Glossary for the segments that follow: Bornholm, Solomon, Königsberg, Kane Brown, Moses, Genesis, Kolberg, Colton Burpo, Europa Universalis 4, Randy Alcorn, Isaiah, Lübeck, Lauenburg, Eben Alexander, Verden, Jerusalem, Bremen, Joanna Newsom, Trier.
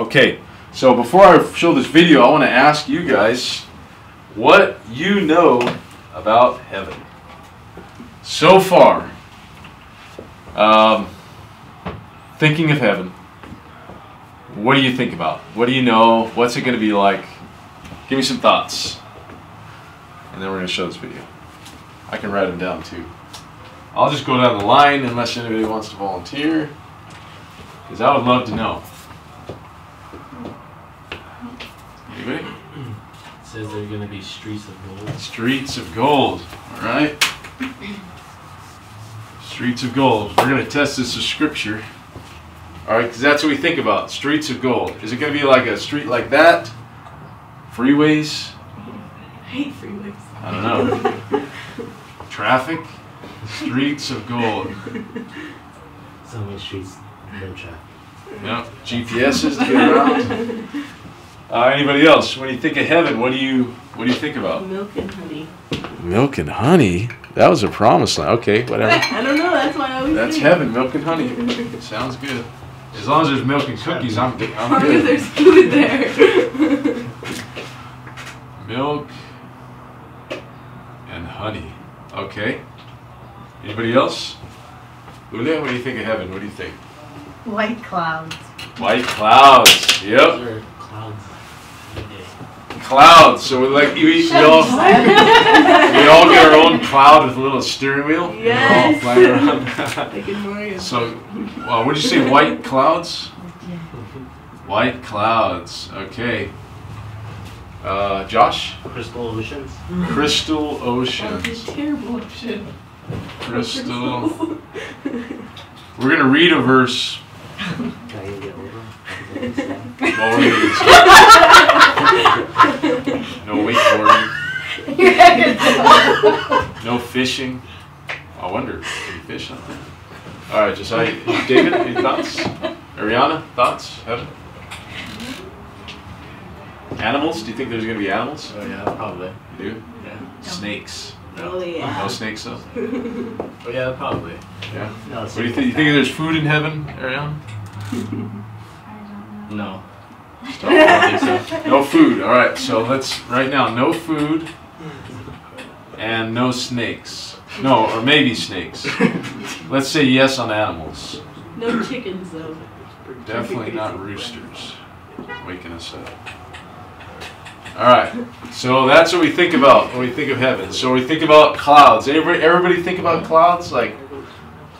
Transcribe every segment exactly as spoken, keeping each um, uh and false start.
Okay, so before I show this video, I want to ask you guys what you know about heaven so far. Um, thinking of heaven, what do you think about? What do you know? What's it going to be like? Give me some thoughts. And then we're going to show this video. I can write them down too. I'll just go down the line unless anybody wants to volunteer, because I would love to know. Anybody? It says there's going to be streets of gold. Streets of gold. All right. Streets of gold. We're going to test this with scripture. All right, because that's what we think about. Streets of gold. Is it going to be like a street like that? Freeways? I hate freeways. I don't know. Traffic? Streets of gold. So many streets, no traffic. Yeah, G P S's to get around. Uh, anybody else? When you think of heaven, what do you what do you think about? Milk and honey. Milk and honey? That was a promise line. Okay, whatever. I don't know. That's why I always. That's heaven. Milk and honey. Sounds good. As long as there's milk and cookies, I'm, I'm good. As long as there's food there. Milk and honey. Okay. Anybody else? Julia, what do you think of heaven? What do you think? White clouds. White clouds. Yep. Clouds. Clouds. So we're like you eat. We all, we all get our own cloud with a little steering wheel. Yes. And we're all flying around. So, well, what did you say? White clouds. Yeah. White clouds. Okay. Uh, Josh. Crystal oceans. Crystal oceans. That's a terrible ocean. Crystal. We're gonna read a verse. No wakeboarding. No fishing. I wonder, can you fish out there? All right, just David, any thoughts? Ariana, thoughts? Heaven? Animals? Do you think there's gonna be animals? Oh yeah, probably. You do? Yeah. Snakes. No. Oh, yeah. No snakes though. Oh yeah, probably. Yeah. No, what do you think? You think there's food in heaven, Ariana? No. So. No food. All right. So let's right now. No food and no snakes. No, or maybe snakes. Let's say yes on animals. No chickens though. Definitely not roosters waking us up. All right. So that's what we think about when we think of heaven. So we think about clouds. Everybody, everybody think about clouds. Like,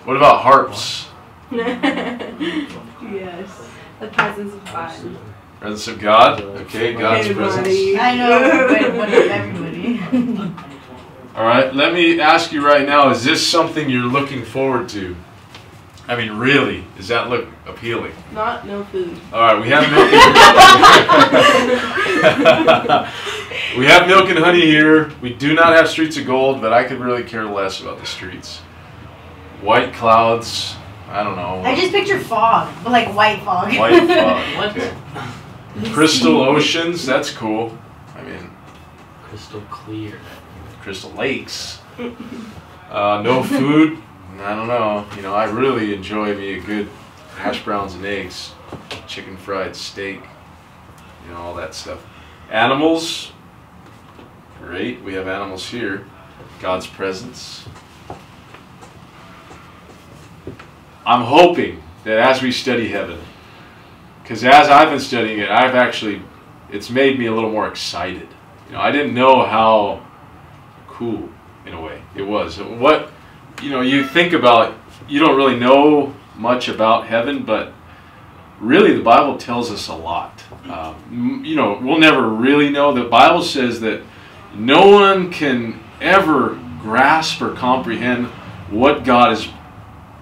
what about harps? Yes. The presence of God. Presence of God? Okay, God's everybody. Presence. I know, but everybody. All right, let me ask you right now, is this something you're looking forward to? I mean, really, does that look appealing? Not no food. All right, we have milk and honey. We have milk and honey here. We do not have streets of gold, but I could really care less about the streets. White clouds. I don't know. I just picture fog, but like white fog. White fog. Okay. Crystal oceans, that's cool. I mean, crystal clear. Crystal lakes. Uh, no food. I don't know. You know, I really enjoy me a good hash browns and eggs, chicken fried steak, you know, all that stuff. Animals. Great, we have animals here. God's presence. I'm hoping that as we study heaven, because as I've been studying it, I've actually, it's made me a little more excited. You know, I didn't know how cool, in a way, it was. What, you know, you think about, you don't really know much about heaven, but really the Bible tells us a lot. Um, you know, we'll never really know. The Bible says that no one can ever grasp or comprehend what God is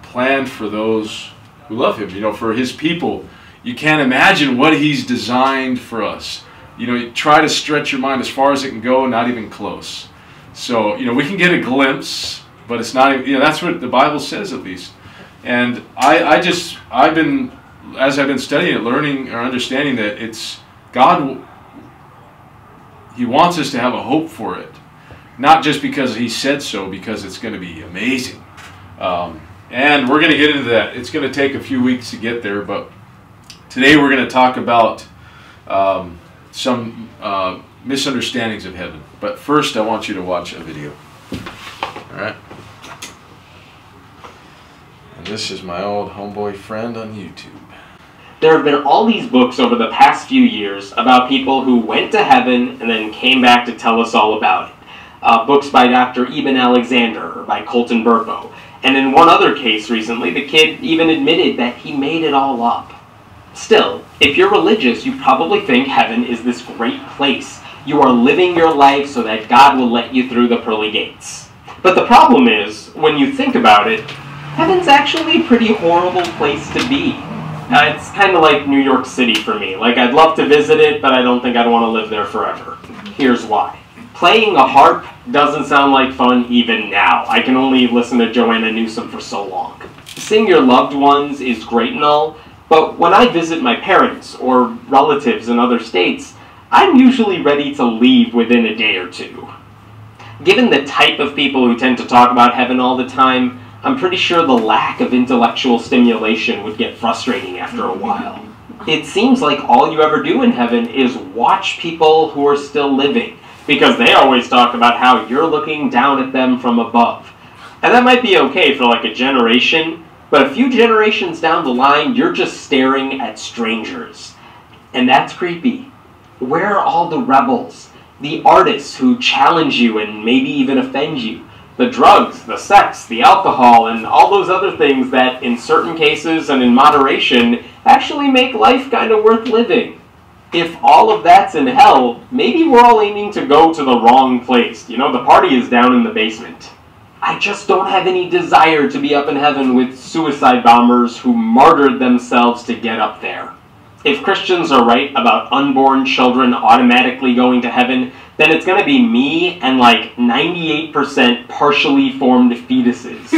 planned for those who love Him, you know, for His people. You can't imagine what He's designed for us. You know, you try to stretch your mind as far as it can go, not even close. So, you know, we can get a glimpse, but it's not, you know, that's what the Bible says at least. And I, I just, I've been, as I've been studying it, learning or understanding that it's, God, He wants us to have a hope for it. Not just because He said so, because it's going to be amazing. Um, And we're going to get into that. It's going to take a few weeks to get there, but Today we're going to talk about um, some uh, misunderstandings of heaven. But first I want you to watch a video. Alright? And this is my old homeboy friend on YouTube. There have been all these books over the past few years about people who went to heaven and then came back to tell us all about it. Uh, books by Doctor Eben Alexander or by Colton Burpo. And in one other case recently, the kid even admitted that he made it all up. Still, if you're religious, you probably think heaven is this great place. You are living your life so that God will let you through the pearly gates. But the problem is, when you think about it, heaven's actually a pretty horrible place to be. Uh, it's kind of like New York City for me. Like, I'd love to visit it, but I don't think I'd want to live there forever. Here's why. Playing a harp doesn't sound like fun even now. I can only listen to Joanna Newsom for so long. Seeing your loved ones is great and all, but when I visit my parents or relatives in other states, I'm usually ready to leave within a day or two. Given the type of people who tend to talk about heaven all the time, I'm pretty sure the lack of intellectual stimulation would get frustrating after a while. It seems like all you ever do in heaven is watch people who are still living, because they always talk about how you're looking down at them from above. And that might be okay for like a generation, but a few generations down the line, you're just staring at strangers. And that's creepy. Where are all the rebels? The artists who challenge you and maybe even offend you? The drugs, the sex, the alcohol, and all those other things that, in certain cases and in moderation, actually make life kind of worth living. If all of that's in hell, maybe we're all aiming to go to the wrong place. You know, the party is down in the basement. I just don't have any desire to be up in heaven with suicide bombers who martyred themselves to get up there. If Christians are right about unborn children automatically going to heaven, then it's going to be me and like ninety-eight percent partially formed fetuses.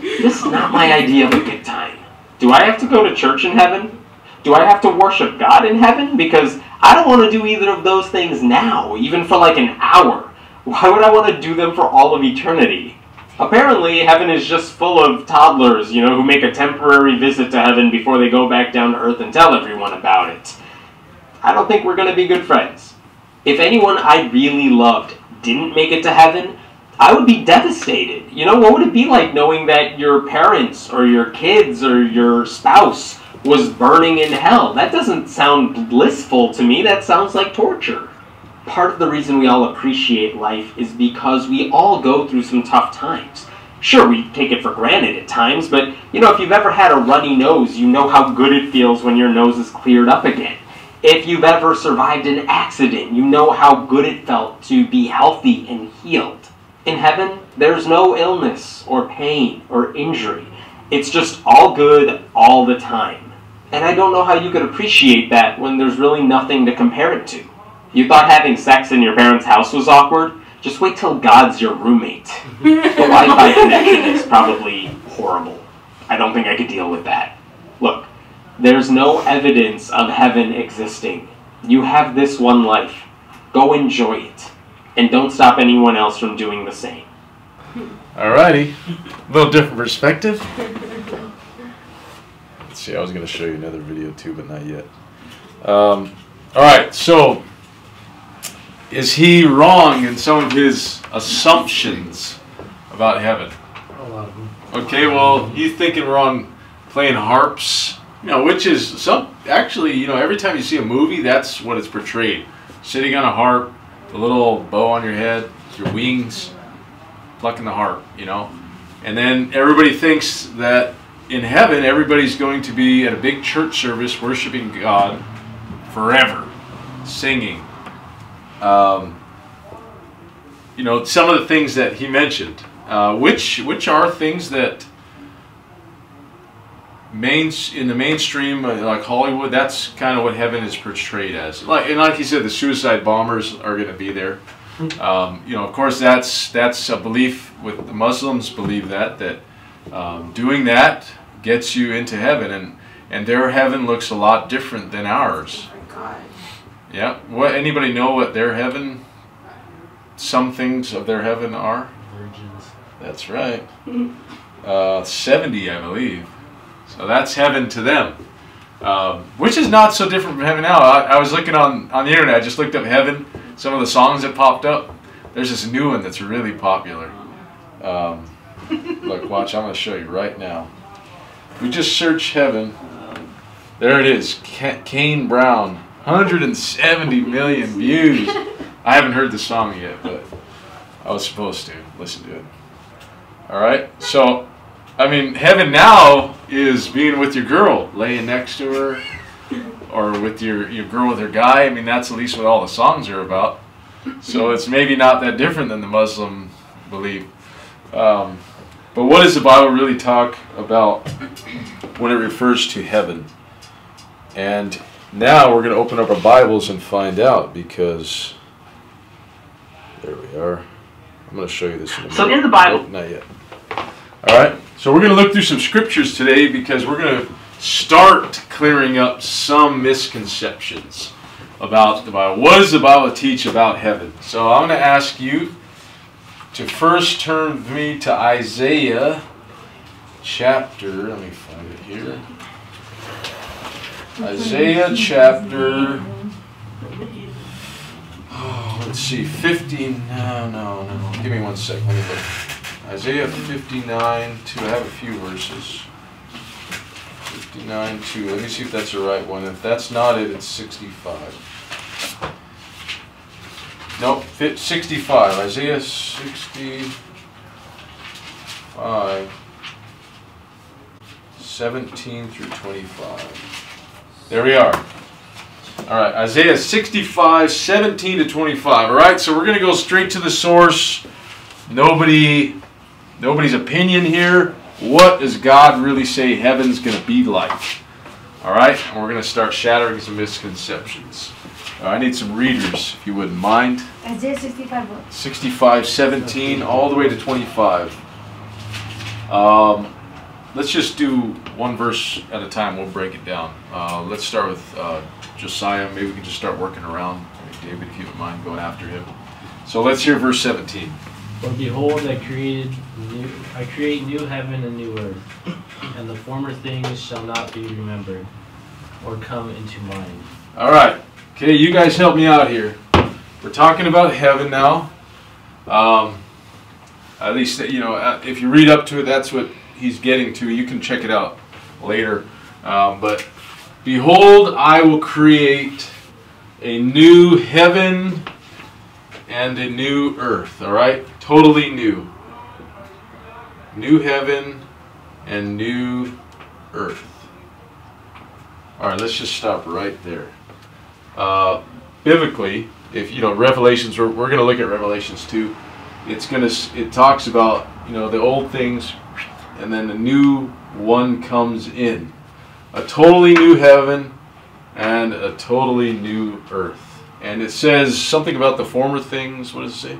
This is not my idea of a good time. Do I have to go to church in heaven? Do I have to worship God in heaven? Because I don't want to do either of those things now, even for like an hour. Why would I want to do them for all of eternity? Apparently, heaven is just full of toddlers, you know, who make a temporary visit to heaven before they go back down to earth and tell everyone about it. I don't think we're going to be good friends. If anyone I really loved didn't make it to heaven, I would be devastated. You know, what would it be like knowing that your parents or your kids or your spouse was burning in hell? That doesn't sound blissful to me. That sounds like torture. Part of the reason we all appreciate life is because we all go through some tough times. Sure, we take it for granted at times, but, you know, if you've ever had a runny nose, you know how good it feels when your nose is cleared up again. If you've ever survived an accident, you know how good it felt to be healthy and healed. In heaven, there's no illness or pain or injury. It's just all good all the time. And I don't know how you could appreciate that when there's really nothing to compare it to. You thought having sex in your parents' house was awkward? Just wait till God's your roommate. The Wi-Fi connection is probably horrible. I don't think I could deal with that. Look, there's no evidence of heaven existing. You have this one life. Go enjoy it. And don't stop anyone else from doing the same. Alrighty. A little different perspective. See, I was going to show you another video too, but not yet. Um, all right, so is he wrong in some of his assumptions about heaven? A lot of them. Okay, well, he's thinking we're on playing harps, you know, which is some actually, you know, every time you see a movie, that's what it's portrayed: sitting on a harp, a little bow on your head, your wings, plucking the harp, you know, and then everybody thinks that. In heaven, everybody's going to be at a big church service worshiping God forever, singing. Um, you know, some of the things that he mentioned, uh, which which are things that main in the mainstream, like Hollywood, that's kind of what heaven is portrayed as. Like and like he said, the suicide bombers are going to be there. Um, you know, of course, that's that's a belief with the Muslims believe that that. Um, doing that gets you into heaven, and and their heaven looks a lot different than ours. Oh my God. Yeah. What? Anybody know what their heaven? Some things of their heaven are. Virgins. That's right. Uh, Seventy, I believe. So that's heaven to them. Um, which is not so different from Heaven Now. I, I was looking on, on the internet, I just looked up Heaven, some of the songs that popped up. There's this new one that's really popular. Um, look, watch, I'm going to show you right now. If we just search Heaven, there it is, Kane Brown, one hundred seventy million views. I haven't heard the song yet, but I was supposed to listen to it. Alright, so, I mean, Heaven Now is being with your girl, laying next to her, or with your, your girl with her guy. I mean, that's at least what all the songs are about. So it's maybe not that different than the Muslim belief. Um, but what does the Bible really talk about when it refers to heaven? And now we're going to open up our Bibles and find out, because there we are. I'm going to show you this in a minute. So in the Bible. Nope, not yet. All right. So we're going to look through some scriptures today, because we're going to start clearing up some misconceptions about the Bible. What does the Bible teach about heaven? So I'm going to ask you to first turn with me to Isaiah chapter, let me find it here. Isaiah chapter, oh, let's see, fifty-nine, no, no, no, give me one sec, let me look. Isaiah fifty-nine, two, I have a few verses. fifty-nine, two, let me see if that's the right one. If that's not it, it's sixty-five. Nope, sixty-five, Isaiah sixty-five, seventeen through twenty-five. There we are. All right, Isaiah sixty-five, seventeen to twenty-five. All right, so we're going to go straight to the source. Nobody, nobody's opinion here. What does God really say heaven's going to be like? All right, and we're going to start shattering some misconceptions. All right, I need some readers, if you wouldn't mind. Isaiah sixty-five, what? sixty-five, seventeen, all the way to twenty-five. Um... Let's just do one verse at a time. We'll break it down. Uh, let's start with uh, Josiah. Maybe we can just start working around. David, if you would mind going after him. So let's hear verse seventeen. For behold, I created new, I create new heaven and new earth, and the former things shall not be remembered or come into mind. All right. Okay, you guys help me out here. We're talking about heaven now. Um, at least, you know, if you read up to it, that's what he's getting to. You can check it out later. Um, but behold, I will create a new heaven and a new earth. All right, totally new, new heaven and new earth. All right, let's just stop right there. Uh, biblically, if you know Revelations, we're, we're going to look at Revelations two. It's going to it talks about you know the old things. And then the new one comes in. A totally new heaven and a totally new earth. And it says something about the former things. What does it say?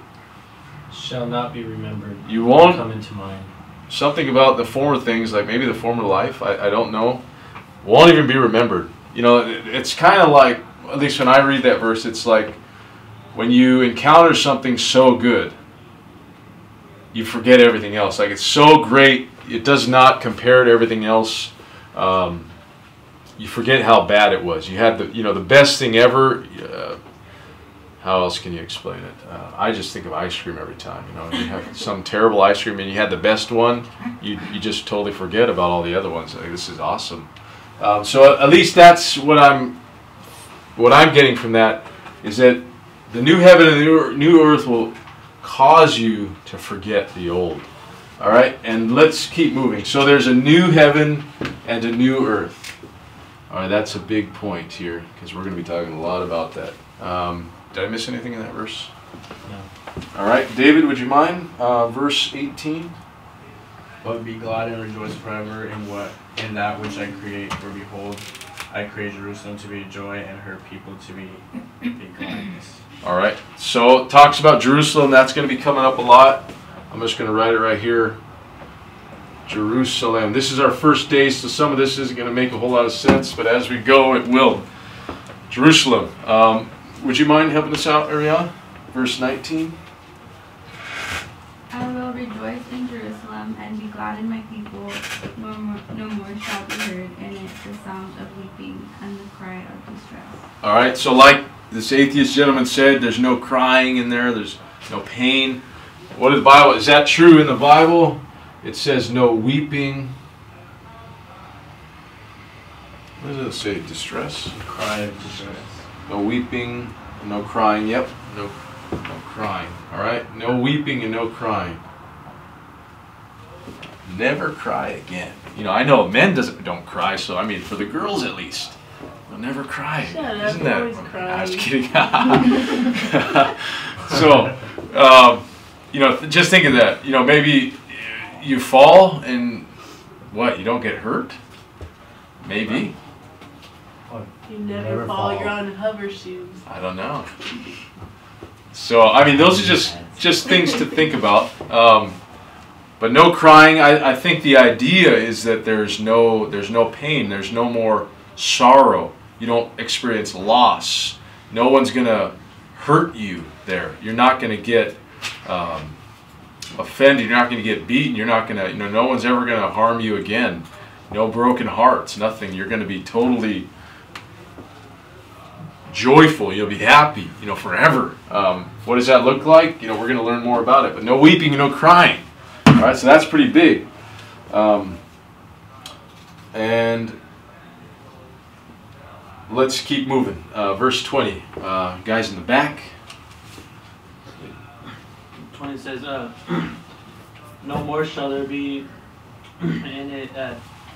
Shall not be remembered. You won't come into mind. Something about the former things, like maybe the former life. I, I don't know. Won't even be remembered. You know, it, it's kind of like, at least when I read that verse, it's like when you encounter something so good, you forget everything else. Like, it's so great, it does not compare to everything else. Um, you forget how bad it was. You had the, you know, the best thing ever. Uh, how else can you explain it? Uh, I just think of ice cream every time. You know, you have some terrible ice cream and you had the best one. You you just totally forget about all the other ones. Like, this is awesome. Um, so at least that's what I'm what I'm getting from that, is that the new heaven and the new earth will cause you to forget the old. All right, and let's keep moving. So there's a new heaven and a new earth. All right, that's a big point here, because we're going to be talking a lot about that. Um, did I miss anything in that verse? No. All right, David, would you mind? Uh, verse eighteen. But be glad and rejoice forever in what in that which I create, for behold, I create Jerusalem to be joy and her people to be, be gladness. All right, so it talks about Jerusalem. That's going to be coming up a lot. I'm just going to write it right here. Jerusalem. This is our first day, so some of this isn't going to make a whole lot of sense, but as we go, it will. Jerusalem. Um, would you mind helping us out, Ariana? Verse nineteen. I will rejoice in Jerusalem and be glad in my people. No more, no more shall be heard in it the sound of weeping and the cry of distress. All right, so like this atheist gentleman said, there's no crying in there, there's no pain. What is the Bible? Is that true in the Bible? It says no weeping. What does it say? Distress? Cry of distress. No weeping, no crying. Yep, no, no crying. All right, no weeping and no crying. Never cry again. You know, I know men doesn't don't cry, so I mean, for the girls at least, they'll never cry. Shut Isn't up, that? Always I'm, cry. I was kidding. So, um, you know, just think of that. You know, maybe you fall and what? You don't get hurt? Maybe. You never, never fall. fall. You're on hover shoes. I don't know. So, I mean, those are just just things to think about. Um, But no crying. I, I think the idea is that there's no there's no pain. There's no more sorrow. You don't experience loss. No one's gonna hurt you there. You're not gonna get um, offended. You're not gonna get beaten. You're not gonna you know no one's ever gonna harm you again. No broken hearts. Nothing. You're gonna be totally joyful. You'll be happy. You know forever. Um, what does that look like? You know we're gonna learn more about it. But no weeping, no crying. All right, so that's pretty big. Um, and let's keep moving. Uh, verse twenty. Uh, guys in the back. twenty says, uh, no more shall there be in it uh,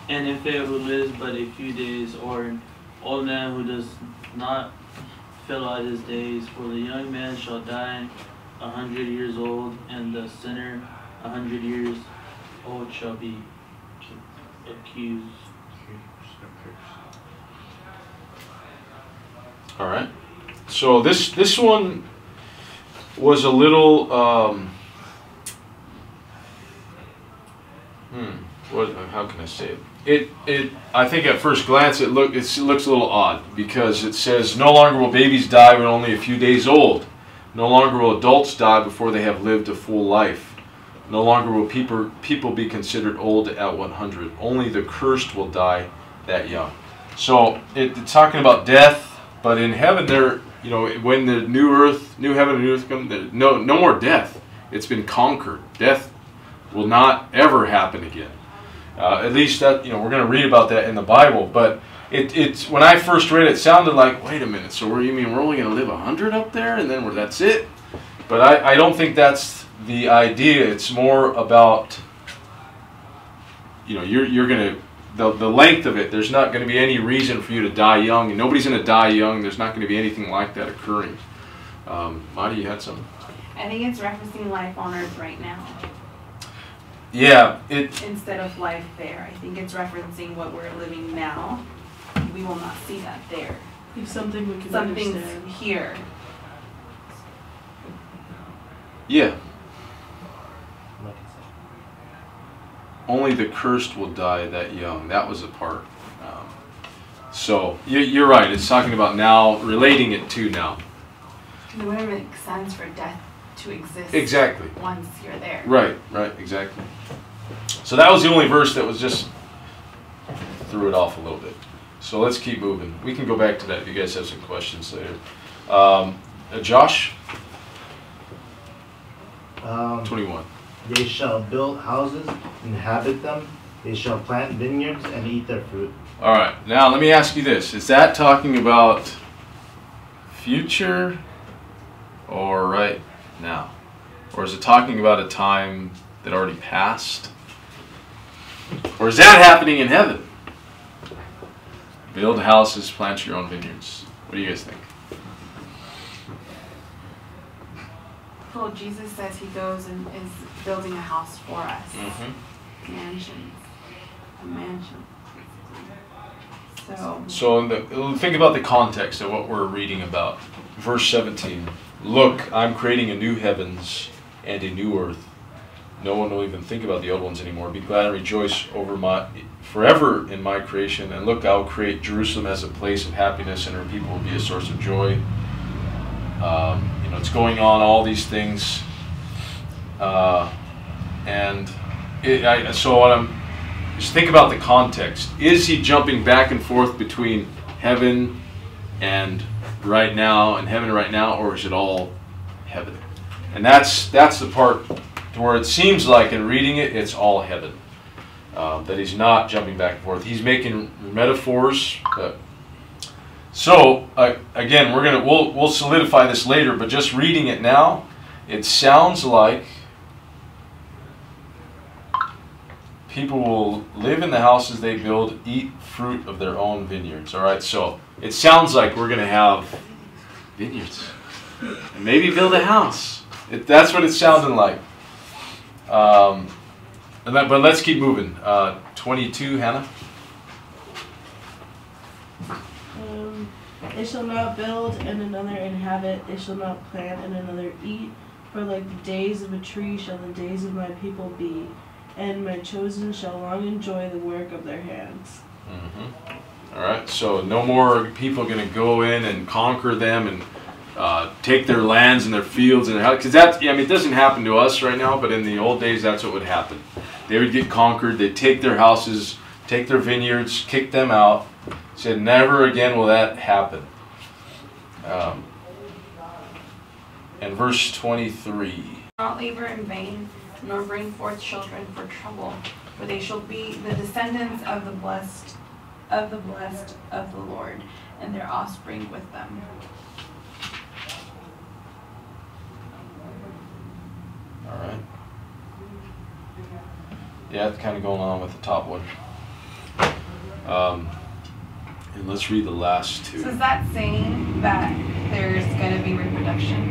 an infant who lives but a few days, or an old man who does not fill out his days. For the young man shall die a hundred years old, and the sinner A hundred years old shall be accused. All right. So this this one was a little. Um, hmm. What? How can I say it? It it. I think at first glance it look it looks a little odd, because it says no longer will babies die when only a few days old. No longer will adults die before they have lived a full life. No longer will people, people be considered old at one hundred. Only the cursed will die that young. So it, it's talking about death, but in heaven there, you know, when the new earth, new heaven and new earth come, no, no more death. It's been conquered. Death will not ever happen again. Uh, at least that, you know, we're going to read about that in the Bible. But it, it's when I first read it, it sounded like, wait a minute. So we're, you mean we're only going to live one hundred up there, and then we're, that's it? But I, I don't think that's the idea. It's more about, you know, you're, you're going to, the, the length of it, there's not going to be any reason for you to die young, and nobody's going to die young. There's not going to be anything like that occurring. Um, Madi, you had something? I think it's referencing life on earth right now. Yeah. It, Instead of life there. I think it's referencing what we're living now. We will not see that there. If something we can Something's understand. here. Yeah. Only the cursed will die that young. That was the part. Um, so you, you're right. It's talking about now, relating it to now. It wouldn't make sense for death to exist. Exactly. Once you're there. Right. Right. Exactly. So that was the only verse that was just threw it off a little bit. So let's keep moving. We can go back to that if you guys have some questions later. Um, uh, Josh. Um, Twenty-one. They shall build houses, inhabit them. They shall plant vineyards and eat their fruit. All right. Now, let me ask you this. Is that talking about future or right now? Or is it talking about a time that already passed? Or is that happening in heaven? Build houses, plant your own vineyards. What do you guys think? Well, Jesus says he goes and is building a house for us. Mm-hmm. Mansions. A mansion. So, so in the, think about the context of what we're reading about. Verse seventeen. Look, I'm creating a new heavens and a new earth. No one will even think about the old ones anymore. Be glad and rejoice over my forever in my creation. And look, I'll create Jerusalem as a place of happiness, and her people will be a source of joy. Um, you know, it's going on, all these things, uh, and it, I, so what I'm Just think about the context. Is he jumping back and forth between heaven and right now and heaven and right now, or is it all heaven? And that's that's the part to where it seems like in reading it, it's all heaven. Uh, that he's not jumping back and forth. He's making metaphors. Uh, so uh, again, we're gonna we'll we'll solidify this later, but just reading it now, it sounds like people will live in the houses they build, eat fruit of their own vineyards. All right, so it sounds like we're going to have vineyards and maybe build a house. It, that's what it's sounding like. Um, and that, but let's keep moving. Uh, twenty-two, Hannah. Um, they shall not build and another inhabit. They shall not plant and another eat. For like the days of a tree shall the days of my people be. And my chosen shall long enjoy the work of their hands. Mm-hmm. All right, so no more people going to go in and conquer them and uh, take their lands and their fields and because that I mean it doesn't happen to us right now, but in the old days that's what would happen. They would get conquered. They'd take their houses, take their vineyards, kick them out. Said never again will that happen. Um, and verse twenty-three. Not labor in vain, nor bring forth children for trouble, for they shall be the descendants of the blessed of the blessed of the Lord, and their offspring with them. All right. Yeah, it's kind of going on with the top one. Um, and let's read the last two. So is that saying that there's going to be reproduction?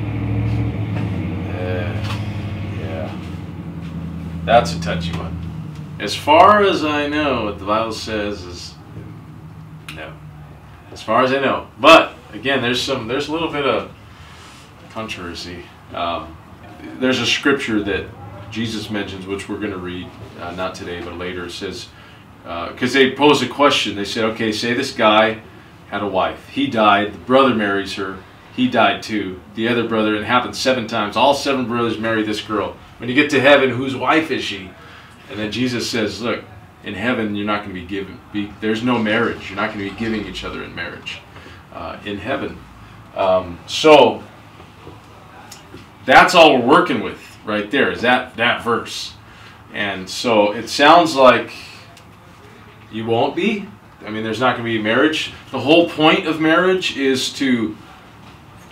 Uh, yeah. That's a touchy one. As far as I know, what the Bible says is no. As far as I know, but again, there's some, there's a little bit of controversy. Um, there's a scripture that Jesus mentions, which we're going to read, uh, not today, but later. It says, because uh, they posed a question. They said, okay, say this guy had a wife. He died. The brother marries her. He died too. The other brother, and it happened seven times. All seven brothers marry this girl. When you get to heaven, whose wife is she? And then Jesus says, look, in heaven, you're not going to be given. Be, there's no marriage. You're not going to be giving each other in marriage uh, in heaven. Um, so that's all we're working with right there is that, that verse. And so it sounds like you won't be. I mean, there's not going to be marriage. The whole point of marriage is to...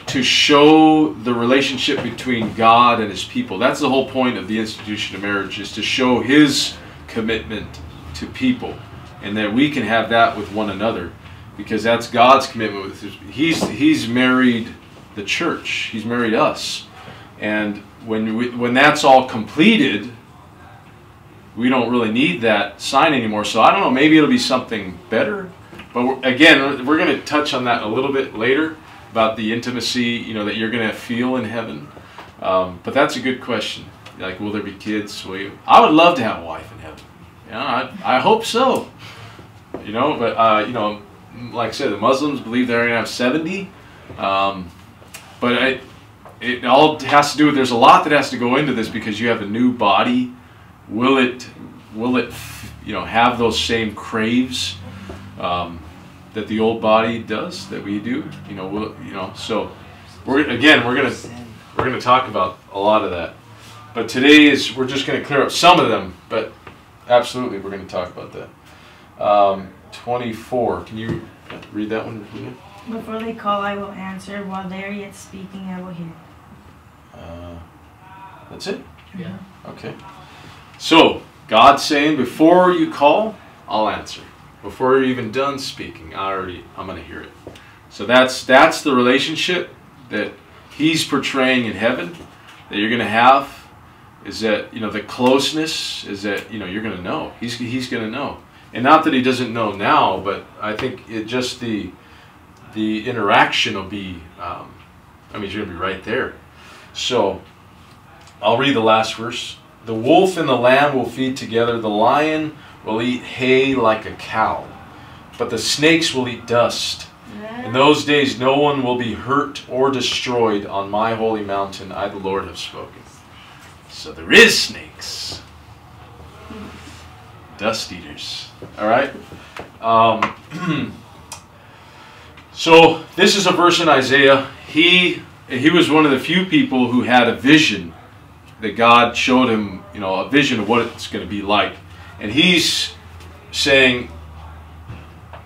to show the relationship between God and His people. That's the whole point of the institution of marriage, is to show His commitment to people, and that we can have that with one another, because that's God's commitment with His. He's He's married the church. He's married us, and when we, when that's all completed, we don't really need that sign anymore. So I don't know. Maybe it'll be something better. But we're, again, we're going to touch on that a little bit later, about the intimacy, you know, that you're going to feel in heaven. Um, but that's a good question. Like, will there be kids? Will you? I would love to have a wife in heaven. Yeah, I, I hope so. You know, but, uh, you know, like I said, the Muslims believe they're going to have seventy. Um, but I, it all has to do with, there's a lot that has to go into this, because you have a new body. Will it, will it, you know, have those same craves? Um, that the old body does, that we do, you know, we'll, you know, so we're, again, we're gonna we're gonna talk about a lot of that, but today is we're just gonna clear up some of them, but absolutely we're gonna talk about that. Um, twenty-four, can you read that one? Before they call, I will answer. While they are yet speaking, I will hear. Uh, that's it. Yeah. Okay. So God's saying, before you call, I'll answer. Before you're even done speaking, I already, I'm going to hear it. So that's that's the relationship that He's portraying in heaven that you're going to have. Is that, you know, the closeness is that, you know, you're going to know. He's He's going to know, and not that He doesn't know now, but I think it just the the interaction will be. Um, I mean, you're going to be right there. So I'll read the last verse. The wolf and the lamb will feed together. The lion will eat hay like a cow, but the snakes will eat dust. In those days no one will be hurt or destroyed on my holy mountain. I, the Lord, have spoken. So there is snakes. dust eaters. All right? Um, so this is a verse in Isaiah. He, he was one of the few people who had a vision that God showed him, you know, a vision of what it's going to be like. And he's saying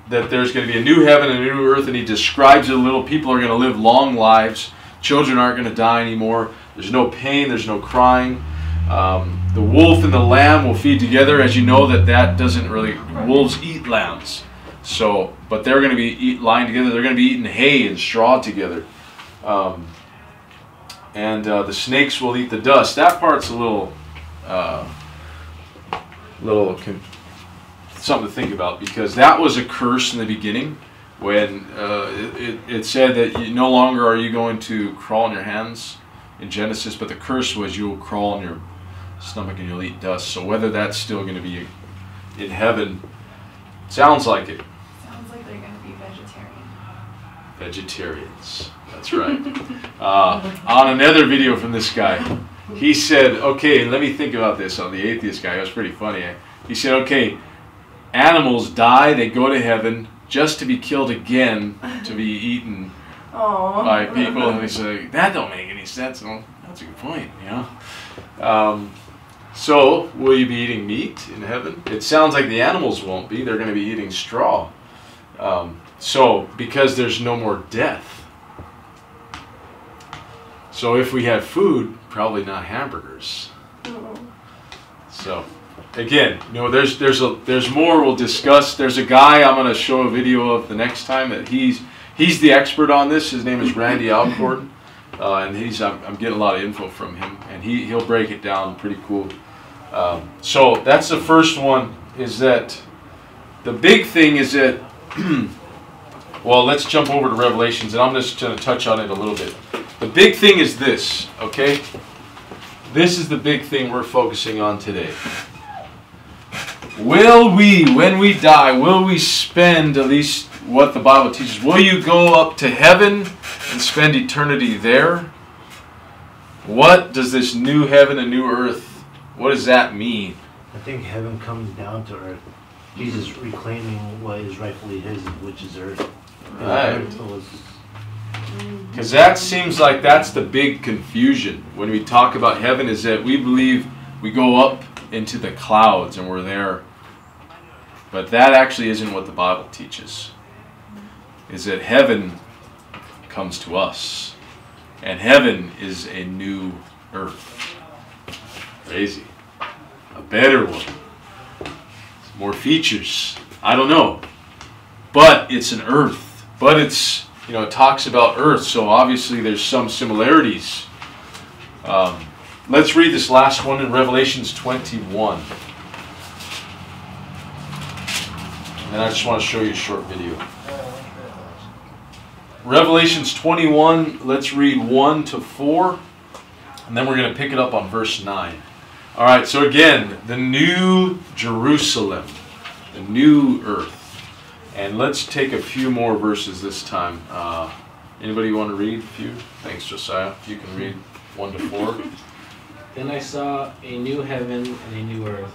that there's going to be a new heaven and a new earth, and he describes it a little. People are going to live long lives. Children aren't going to die anymore. There's no pain. There's no crying. Um, the wolf and the lamb will feed together. As you know, that that doesn't really... Wolves eat lambs. So, but they're going to be eat, lying together. They're going to be eating hay and straw together. Um, and uh, the snakes will eat the dust. That part's a little... Uh, little... something to think about, because that was a curse in the beginning when uh, it, it said that you, no longer are you going to crawl on your hands in Genesis, but the curse was you'll crawl on your stomach and you'll eat dust. So whether that's still going to be in heaven, sounds like it. Sounds like they're going to be vegetarian. Vegetarians. That's right. Uh, on another video from this guy, he said, okay, let me think about this on the atheist guy. It was pretty funny. Eh? He said, okay, animals die, they go to heaven just to be killed again, to be eaten Aww. by people. And they say, that don't make any sense. Well, that's a good point, you know. Um, so, will you be eating meat in heaven? It sounds like the animals won't be. They're going to be eating straw. Um, so, because there's no more death. So, if we have food, probably not hamburgers. Aww. So... Again, you know, there's there's a there's more we'll discuss. There's a guy I'm gonna show a video of the next time that he's he's the expert on this. His name is Randy Alcorn, uh, and he's I'm, I'm getting a lot of info from him, and he he'll break it down pretty cool. Um, so that's the first one. Is that the big thing? Is that well, let's jump over to Revelations, and I'm just gonna touch on it a little bit. The big thing is this. Okay, this is the big thing we're focusing on today. Will we, when we die, will we spend at least what the Bible teaches? Will you go up to heaven and spend eternity there? What does this new heaven and new earth, what does that mean? I think heaven comes down to earth. Jesus reclaiming what is rightfully his, which is earth. Right. Because that seems like that's the big confusion when we talk about heaven, is that we believe we go up into the clouds and we're there. But that actually isn't what the Bible teaches. Is that heaven comes to us. And heaven is a new earth. Crazy. A better one. More features. I don't know. But it's an earth. But it's, you know, it talks about earth. So obviously there's some similarities. Um, let's read this last one in Revelations twenty-one. And I just want to show you a short video. Revelations twenty-one, let's read one to four. And then we're going to pick it up on verse nine. Alright, so again, the new Jerusalem. The new earth. And let's take a few more verses this time. Uh, anybody want to read a few? Thanks, Josiah. You can read one to four. Then I saw a new heaven and a new earth.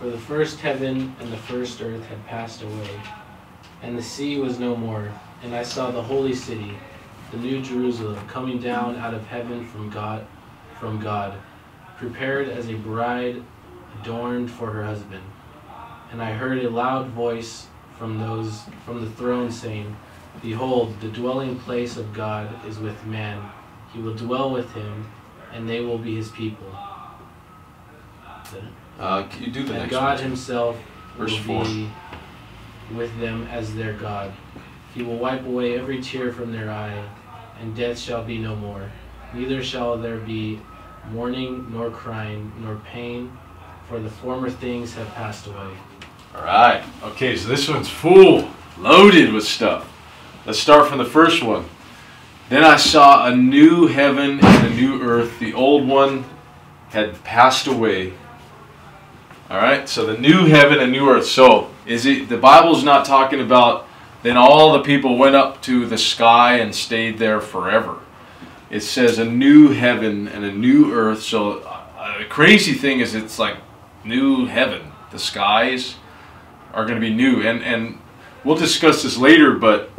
For the first heaven and the first earth had passed away, and the sea was no more. And I saw the holy city, the new Jerusalem, coming down out of heaven from God, from God, prepared as a bride adorned for her husband. And I heard a loud voice from those from the throne saying, "Behold, the dwelling place of God is with man. He will dwell with him, and they will be his people." Uh, can you do the and next God one? Himself Verse will be four. With them as their God. He will wipe away every tear from their eye, and death shall be no more. Neither shall there be mourning, nor crying, nor pain, for the former things have passed away. Alright, okay, so this one's full, loaded with stuff. Let's start from the first one. Then I saw a new heaven and a new earth. The old one had passed away. All right, so the new heaven and new earth. So is it the Bible's not talking about then all the people went up to the sky and stayed there forever. It says a new heaven and a new earth. So uh, the crazy thing is it's like new heaven. The the skies are going to be new. And, and we'll discuss this later, but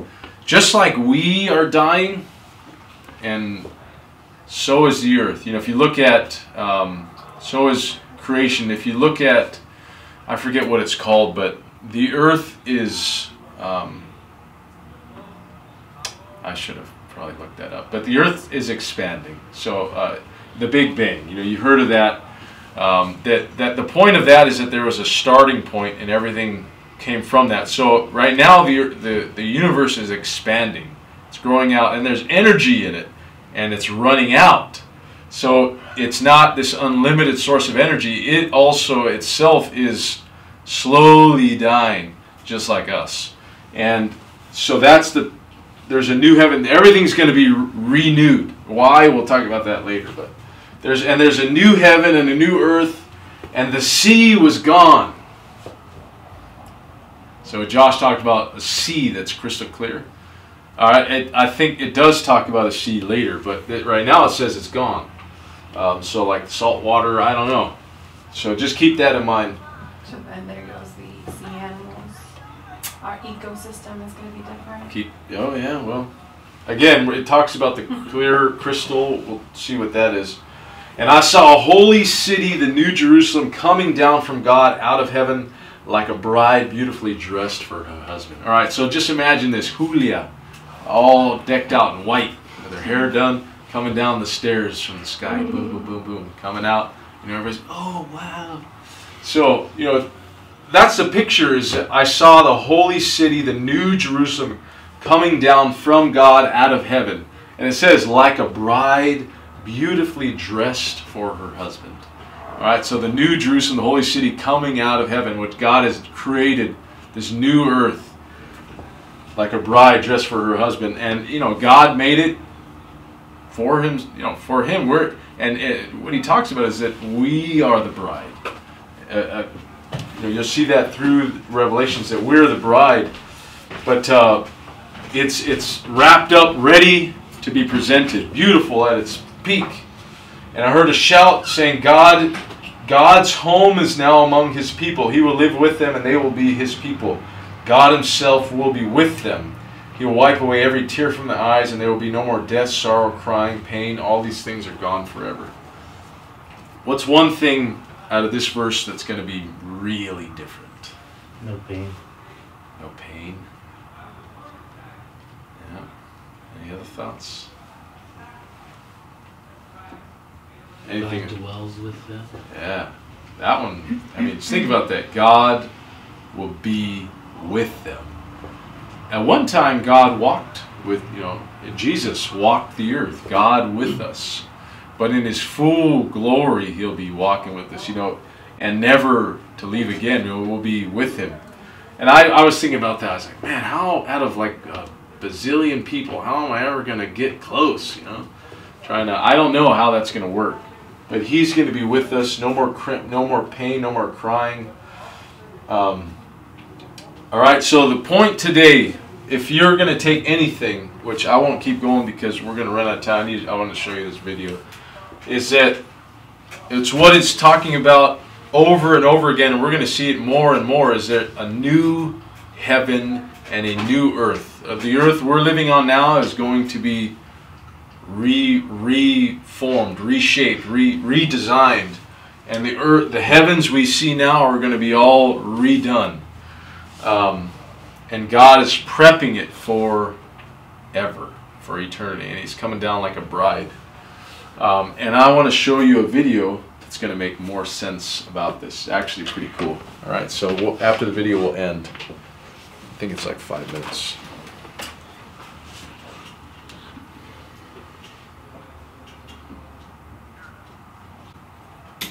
just like we are dying, and so is the earth. You know, if you look at, um, so is creation. If you look at, I forget what it's called, but the earth is, um, I should have probably looked that up, but the earth is expanding. So uh, the Big Bang, you know, you heard of that. Um, that, that the point of that is that there was a starting point and everything came from that. So right now the, the, the universe is expanding. It's growing out and there's energy in it and it's running out. So it's not this unlimited source of energy. It also itself is slowly dying, just like us. And so that's the, there's a new heaven. Everything's going to be renewed. Why? We'll talk about that later. But there's, and there's a new heaven and a new earth, and the sea was gone. So Josh talked about a sea that's crystal clear. All right, it, I think it does talk about a sea later, but it, right now it says it's gone. Um, so like salt water, I don't know. So just keep that in mind. So then there goes the sea animals. Our ecosystem is going to be different. Keep, oh yeah, well, again, it talks about the clear crystal. We'll see what that is. And I saw a holy city, the New Jerusalem, coming down from God out of heaven like a bride beautifully dressed for her husband. All right, so just imagine this, Julia, all decked out in white, with her hair done, coming down the stairs from the sky, boom, boom, boom, boom, coming out. You know, everybody's, oh, wow. So, you know, that's the picture, is that I saw the holy city, the New Jerusalem, coming down from God out of heaven. And it says, like a bride, beautifully dressed for her husband. All right, so the New Jerusalem, the holy city, coming out of heaven, which God has created, this new earth, like a bride dressed for her husband. And you know, God made it for him, you know, for him. We're, and it, what he talks about is that we are the bride. Uh, uh, you know, you'll see that through Revelations, that we're the bride. But uh, it's, it's wrapped up, ready to be presented, beautiful at its peak. And I heard a shout saying, God, God's home is now among his people. He will live with them and they will be his people. God himself will be with them. He will wipe away every tear from their eyes, and there will be no more death, sorrow, crying, pain. All these things are gone forever. What's one thing out of this verse that's going to be really different? No pain. No pain. Yeah. Any other thoughts? Anything? God dwells with them. Yeah. That one. I mean, just think about that. God will be with them. At one time, God walked with, you know, Jesus walked the earth, God with us. But in his full glory, he'll be walking with us, you know, and never to leave again. You know, we'll be with him. And I, I was thinking about that. I was like, man, how out of like a bazillion people, how am I ever going to get close, you know? Trying to, I don't know how that's going to work. But he's going to be with us. No more crimp, no more pain, no more crying. Um... All right, so the point today, if you're going to take anything, which I won't keep going because we're going to run out of time, I want to show you this video, is that it's what it's talking about over and over again, and we're going to see it more and more, is that a new heaven and a new earth. The earth we're living on now is going to be re reformed, reshaped, re redesigned, and the earth, the heavens we see now are going to be all redone. Um, and God is prepping it for ever, for eternity, and he's coming down like a bride. Um, and I want to show you a video that's going to make more sense about this. Actually, pretty cool. All right, so we'll, after the video we'll end. I think it's like five minutes.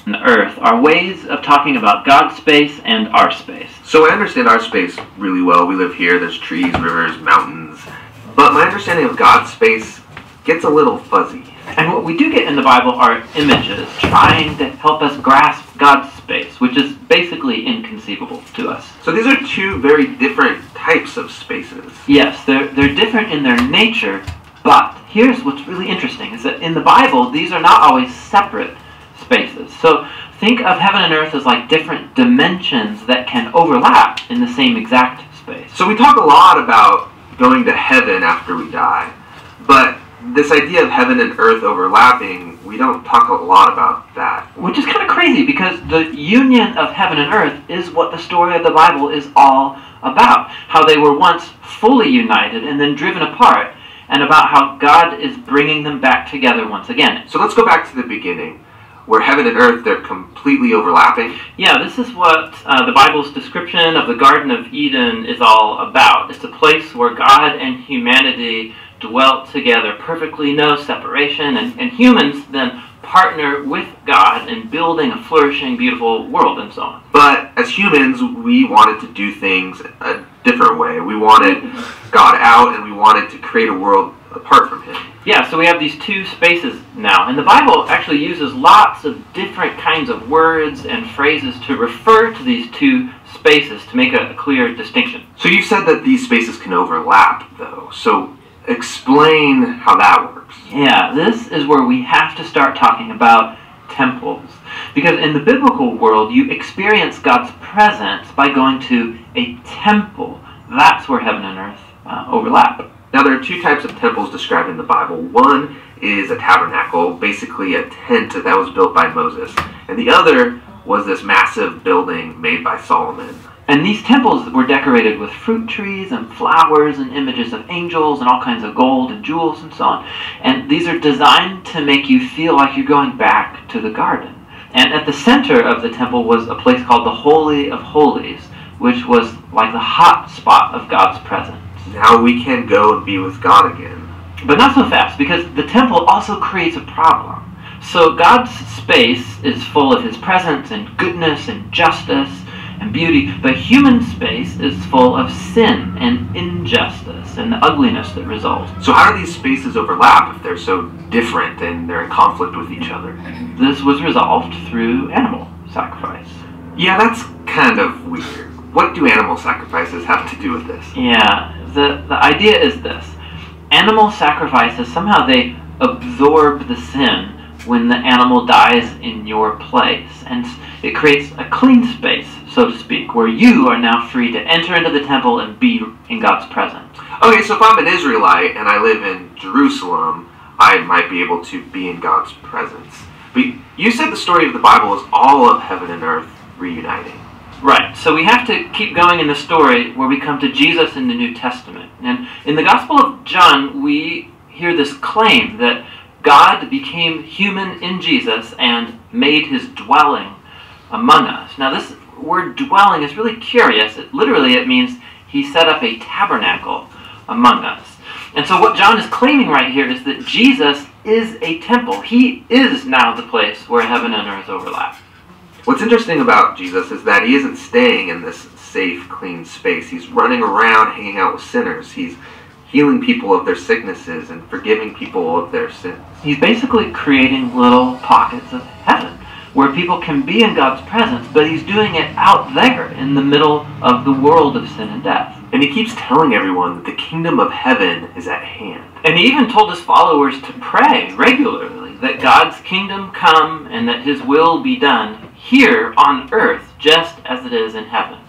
And earth are ways of talking about God's space and our space. So I understand our space really well. We live here, there's trees, rivers, mountains. But my understanding of God's space gets a little fuzzy. And what we do get in the Bible are images trying to help us grasp God's space, which is basically inconceivable to us. So these are two very different types of spaces. Yes, they're, they're different in their nature, but here's what's really interesting, is that in the Bible, these are not always separate spaces. So Think of heaven and earth as like different dimensions that can overlap in the same exact space. So we talk a lot about going to heaven after we die, but this idea of heaven and earth overlapping, we don't talk a lot about that. Which is kind of crazy, because the union of heaven and earth is what the story of the Bible is all about. How they were once fully united and then driven apart, and about how God is bringing them back together once again. So let's go back to the beginning, where heaven and earth, they're completely overlapping. Yeah, this is what uh, the Bible's description of the Garden of Eden is all about. It's a place where God and humanity dwelt together perfectly, no separation, and, and humans then partner with God in building a flourishing, beautiful world and so on. But as humans, we wanted to do things a different way. We wanted God out, and we wanted to create a world apart from him. Yeah, so we have these two spaces now, and the Bible actually uses lots of different kinds of words and phrases to refer to these two spaces to make a, a clear distinction. So you said that these spaces can overlap, though, so explain how that works. Yeah, this is where we have to start talking about temples, because in the biblical world, you experience God's presence by going to a temple. That's where heaven and earth uh, overlap. Now, there are two types of temples described in the Bible. One is a tabernacle, basically a tent that was built by Moses. And the other was this massive building made by Solomon. And these temples were decorated with fruit trees and flowers and images of angels and all kinds of gold and jewels and so on. And these are designed to make you feel like you're going back to the garden. And at the center of the temple was a place called the Holy of Holies, which was like the hot spot of God's presence. Now we can go and be with God again. But not so fast, because the temple also creates a problem. So God's space is full of his presence and goodness and justice and beauty, but human space is full of sin and injustice and the ugliness that results. So how do these spaces overlap if they're so different and they're in conflict with each other? This was resolved through animal sacrifice. Yeah, that's kind of weird. What do animal sacrifices have to do with this? Yeah, the, the idea is this. Animal sacrifices, somehow they absorb the sin when the animal dies in your place. And it creates a clean space, so to speak, where you are now free to enter into the temple and be in God's presence. Okay, so if I'm an Israelite and I live in Jerusalem, I might be able to be in God's presence. But you said the story of the Bible is all of heaven and earth reuniting. Right, so we have to keep going in the story where we come to Jesus in the New Testament. And in the Gospel of John, we hear this claim that God became human in Jesus and made his dwelling among us. Now, this word dwelling is really curious. It, literally, it means he set up a tabernacle among us. And so what John is claiming right here is that Jesus is a temple. He is now the place where heaven and earth overlap. What's interesting about Jesus is that he isn't staying in this safe, clean space. He's running around hanging out with sinners. He's healing people of their sicknesses and forgiving people of their sins. He's basically creating little pockets of heaven where people can be in God's presence, but he's doing it out there in the middle of the world of sin and death. And he keeps telling everyone that the kingdom of heaven is at hand. And he even told his followers to pray regularly that God's kingdom come and that his will be done here on earth, just as it is in heaven.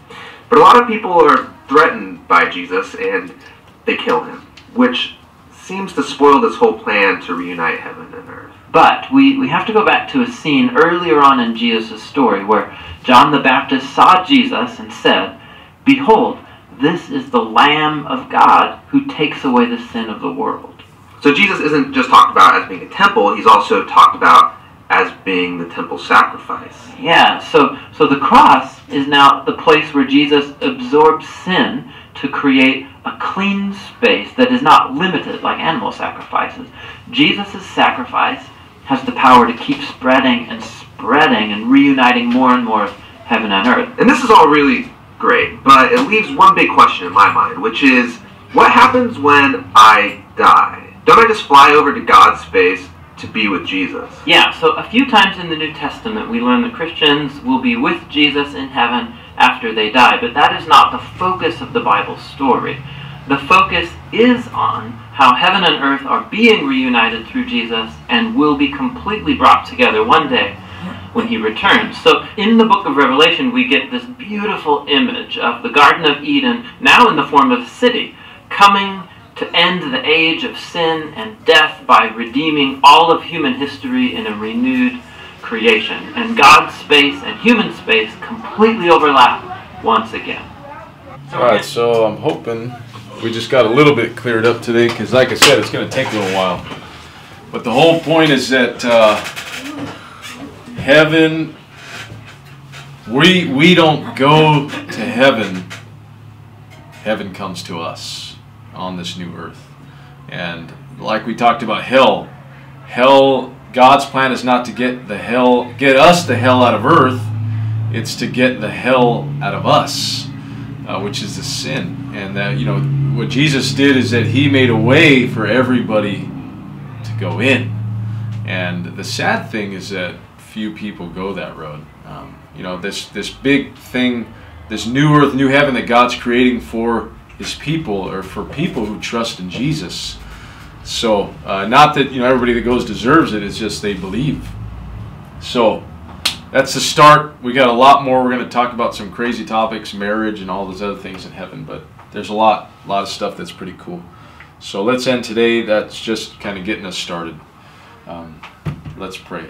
But a lot of people are threatened by Jesus, and they kill him, which seems to spoil this whole plan to reunite heaven and earth. But we, we have to go back to a scene earlier on in Jesus' story where John the Baptist saw Jesus and said, "Behold, this is the Lamb of God who takes away the sin of the world." So Jesus isn't just talked about as being a temple, he's also talked about as being the temple sacrifice. Yeah, so so the cross is now the place where Jesus absorbs sin to create a clean space that is not limited like animal sacrifices. Jesus' sacrifice has the power to keep spreading and spreading and reuniting more and more of heaven and earth. And this is all really great, but it leaves one big question in my mind, which is, what happens when I die? Don't I just fly over to God's space to be with Jesus? Yeah, so a few times in the New Testament we learn that Christians will be with Jesus in heaven after they die, but that is not the focus of the Bible story. The focus is on how heaven and earth are being reunited through Jesus and will be completely brought together one day when he returns. So in the book of Revelation, we get this beautiful image of the Garden of Eden, now in the form of a city, coming to end the age of sin and death by redeeming all of human history in a renewed creation. And God's space and human space completely overlap once again. All right, so I'm hoping we just got a little bit cleared up today, because like I said, it's going to take a little while. But the whole point is that uh, heaven, we, we don't go to heaven. Heaven comes to us on this new earth. And like we talked about hell, hell, God's plan is not to get the hell, get us the hell out of earth. It's to get the hell out of us, uh, which is the sin. And that, you know, what Jesus did is that he made a way for everybody to go in. And the sad thing is that few people go that road. Um, you know, this this big thing, this new earth, new heaven that God's creating for his people, or for people who trust in Jesus. So, uh, not that, you know, everybody that goes deserves it, it's just they believe. So, that's the start. We got a lot more. We're going to talk about some crazy topics, marriage and all those other things in heaven, but there's a lot, a lot of stuff that's pretty cool. So, let's end today. That's just kind of getting us started. Um, let's pray.